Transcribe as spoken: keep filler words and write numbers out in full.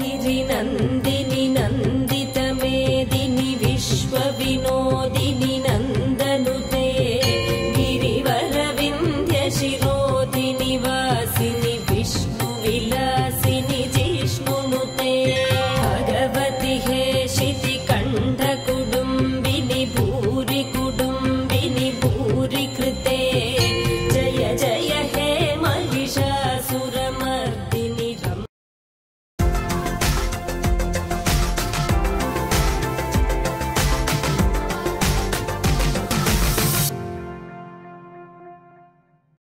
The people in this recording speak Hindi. अयगिरि नंदिनि नंदित मेदिनि विश्व विनोदिनि नंदनुते गिरिवर विंध्य शिव।